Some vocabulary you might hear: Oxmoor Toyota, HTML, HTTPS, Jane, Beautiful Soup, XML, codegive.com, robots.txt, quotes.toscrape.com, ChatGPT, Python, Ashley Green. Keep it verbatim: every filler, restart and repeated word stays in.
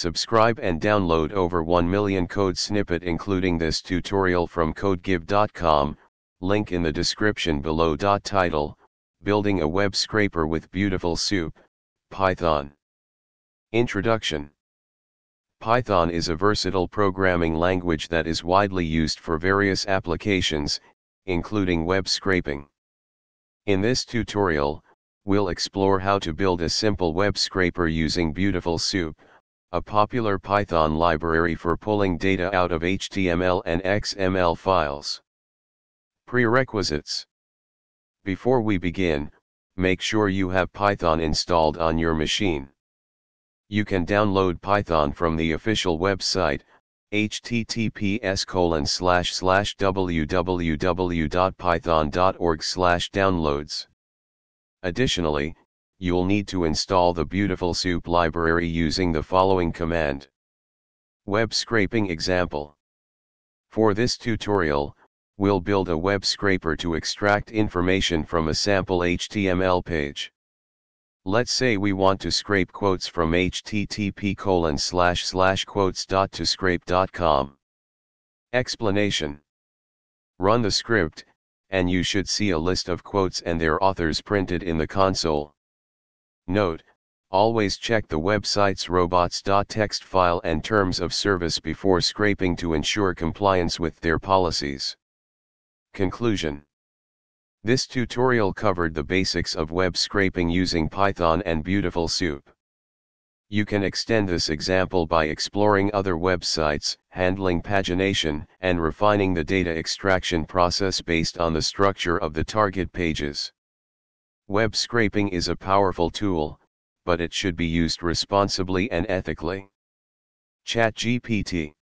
Subscribe and download over one million code snippet including this tutorial from CodeGive dot com, link in the description below. Title: Building a Web Scraper with Beautiful Soup, Python. Introduction. Python is a versatile programming language that is widely used for various applications, including web scraping. In this tutorial, we'll explore how to build a simple web scraper using Beautiful Soup, a popular Python library for pulling data out of H T M L and X M L files. Prerequisites. Before we begin, make sure you have Python installed on your machine. You can download Python from the official website, h t t p s colon slash slash w w w dot python dot org slash downloads. Additionally, you'll need to install the Beautiful Soup library using the following command. Web scraping example. For this tutorial, we'll build a web scraper to extract information from a sample H T M L page. Let's say we want to scrape quotes from h t t p colon slash slash quotes dot to scrape dot com. Explanation. Run the script, and you should see a list of quotes and their authors printed in the console. Note: always check the website's robots dot t x t file and terms of service before scraping to ensure compliance with their policies. Conclusion. This tutorial covered the basics of web scraping using Python and Beautiful Soup. You can extend this example by exploring other websites, handling pagination, and refining the data extraction process based on the structure of the target pages. Web scraping is a powerful tool, but it should be used responsibly and ethically. ChatGPT.